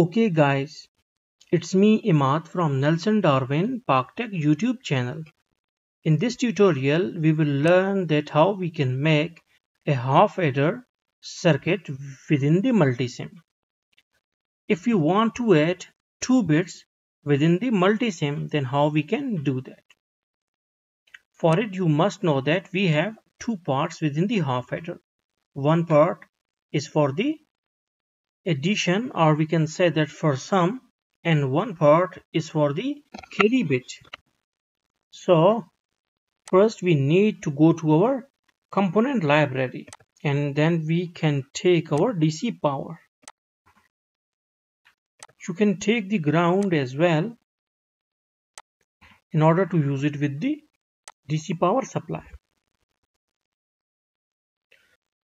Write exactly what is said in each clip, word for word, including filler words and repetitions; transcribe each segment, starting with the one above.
Okay guys, it's me Imad from Nelson Darwin Park Tech YouTube channel. In this tutorial, we will learn that how we can make a half adder circuit within the Multisim. If you want to add two bits within the Multisim, then how we can do that? For it, you must know that we have two parts within the half adder. One part is for the addition, or we can say that for sum, and one part is for the carry bit. So first we need to go to our component library, and then we can take our D C power. You can take the ground as well in order to use it with the D C power supply.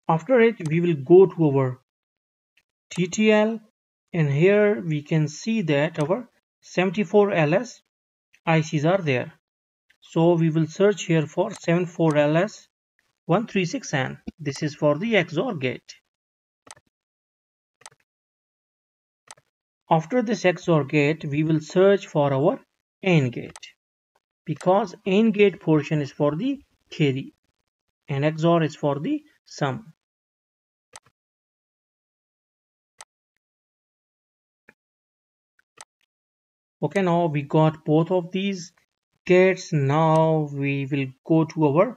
After it, we will go to our T T L, and here we can see that our seventy-four L S I Cs are there. So we will search here for seventy-four L S one thirty-six N. This is for the X O R gate. After this X O R gate, we will search for our AND gate, because AND gate portion is for the carry and X O R is for the sum. Okay, now we got both of these gates. Now we will go to our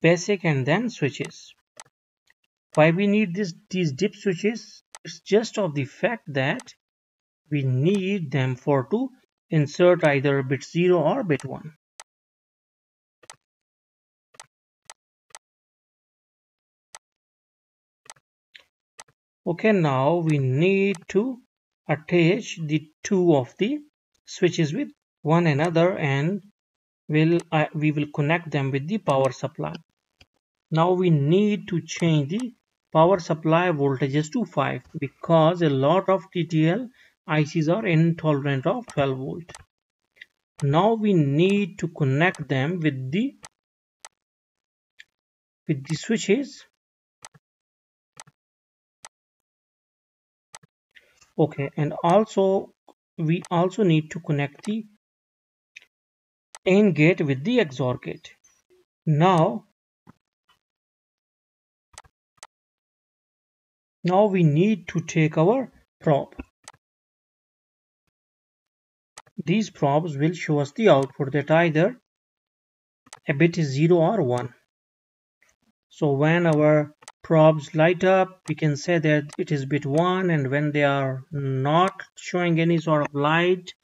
basic and then switches. Why we need this these D I P switches? It's just of the fact that we need them for to insert either bit zero or bit one. Okay, now we need to attach the two of the switches with one another, and will uh, we will connect them with the power supply. Now we need to change the power supply voltages to five, because a lot of T T L I Cs are intolerant of twelve volt. Now we need to connect them with the with the switches. Okay, and also we also need to connect the AND gate with the X O R gate. Now, now we need to take our probe. These probes will show us the output that either a bit is zero or one. So when our probes light up, we can say that it is bit one, and when they are not showing any sort of light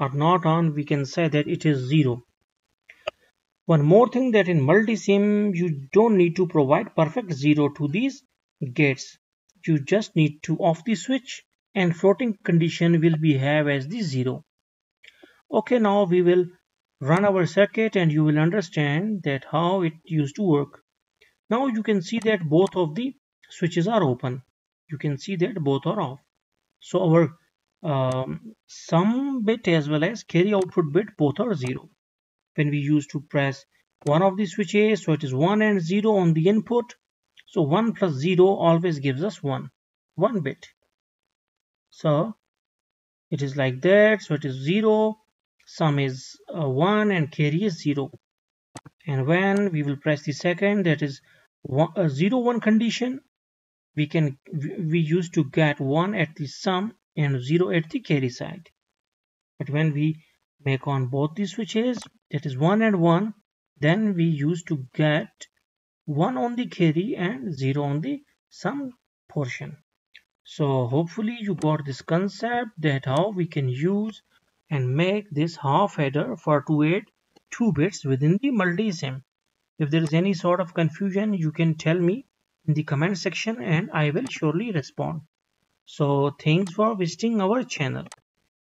or not on, we can say that it is zero. One more thing, that in Multisim you don't need to provide perfect zero to these gates. You just need to off the switch, and floating condition will be have as the zero. Okay, now we will run our circuit, and you will understand that how it used to work. Now you can see that both of the switches are open. You can see that both are off. So our um, sum bit as well as carry output bit both are zero. When we used to press one of the switches, so it is one and zero on the input. So one plus zero always gives us one, one bit. So it is like that. So it is zero, sum is uh, one, and carry is zero. And when we will press the second, that is one, uh, zero one condition, we can we used to get one at the sum and zero at the carry side. But when we make on both the switches, that is one and one, then we used to get one on the carry and zero on the sum portion. So hopefully you got this concept that how we can use and make this half adder for to add two bits within the Multisim. If there is any sort of confusion, you can tell me in the comment section and I will surely respond. So thanks for visiting our channel.